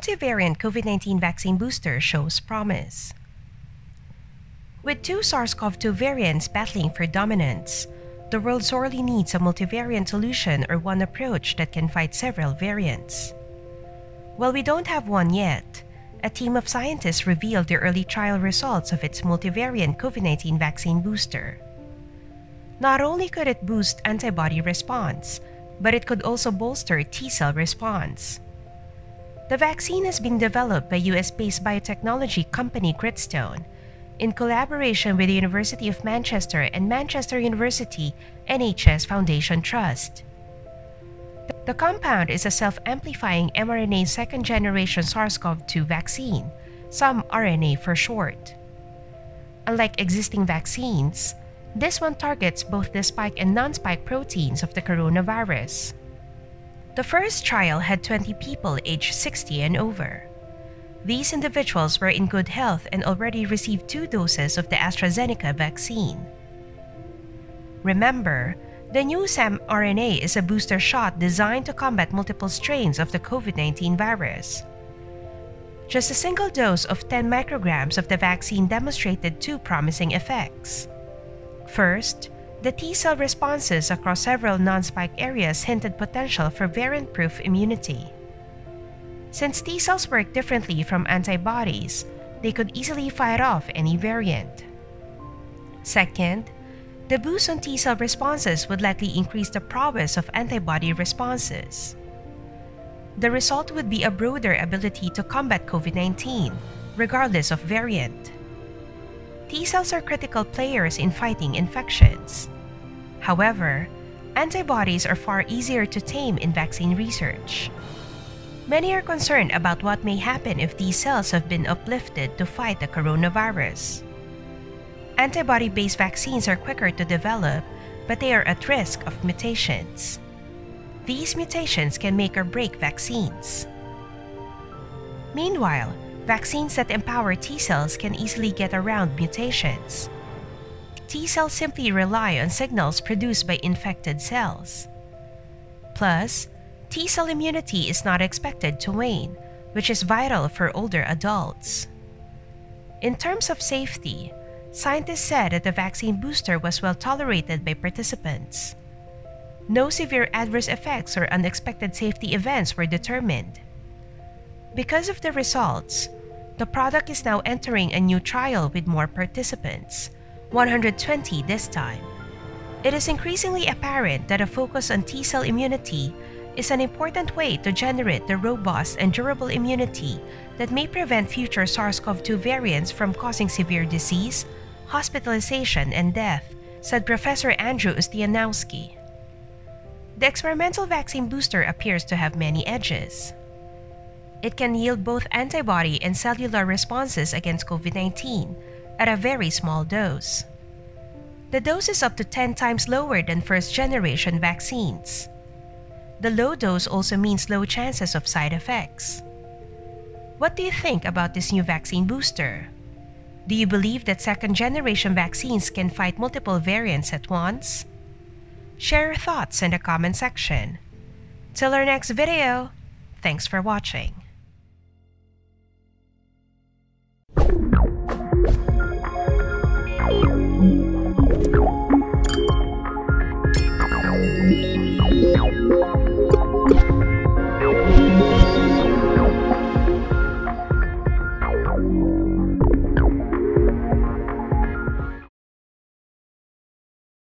multivariant COVID-19 vaccine booster shows promise. With two SARS-CoV-2 variants battling for dominance, the world sorely needs a multivariant solution or one approach that can fight several variants. While we don't have one yet, a team of scientists revealed the early trial results of its multivariant COVID-19 vaccine booster. Not only could it boost antibody response, but it could also bolster T-cell response. The vaccine has been developed by US-based biotechnology company Gridstone in collaboration with the University of Manchester and Manchester University NHS Foundation Trust. The compound is a self-amplifying mRNA second-generation SARS-CoV-2 vaccine, samRNA for short. Unlike existing vaccines, this one targets both the spike and non-spike proteins of the coronavirus. The first trial had 20 people aged 60 and over. These individuals were in good health and already received 2 doses of the AstraZeneca vaccine. Remember, the new samRNA is a booster shot designed to combat multiple strains of the COVID-19 virus. Just a single dose of 10 micrograms of the vaccine demonstrated 2 promising effects. First, the T-cell responses across several non-spike areas hinted potential for variant-proof immunity. Since T-cells work differently from antibodies, they could easily fight off any variant. Second, the boost on T-cell responses would likely increase the prowess of antibody responses. The result would be a broader ability to combat COVID-19, regardless of variant. T-cells are critical players in fighting infections. However, antibodies are far easier to tame in vaccine research. Many are concerned about what may happen if these cells have been uplifted to fight the coronavirus. Antibody-based vaccines are quicker to develop, but they are at risk of mutations. These mutations can make or break vaccines. Meanwhile, vaccines that empower T-cells can easily get around mutations. T-cells simply rely on signals produced by infected cells. Plus, T-cell immunity is not expected to wane, which is vital for older adults. In terms of safety, scientists said that the vaccine booster was well tolerated by participants. No severe adverse effects or unexpected safety events were determined. Because of the results, the product is now entering a new trial with more participants, 120 this time. It is increasingly apparent that a focus on T-cell immunity is an important way to generate the robust and durable immunity that may prevent future SARS-CoV-2 variants from causing severe disease, hospitalization, and death, said Professor Andrew Ustianowski. The experimental vaccine booster appears to have many edges. It can yield both antibody and cellular responses against COVID-19 at a very small dose. The dose is up to 10 times lower than first-generation vaccines. The low dose also means low chances of side effects. What do you think about this new vaccine booster? Do you believe that second-generation vaccines can fight multiple variants at once? Share your thoughts in the comment section. Till our next video, thanks for watching.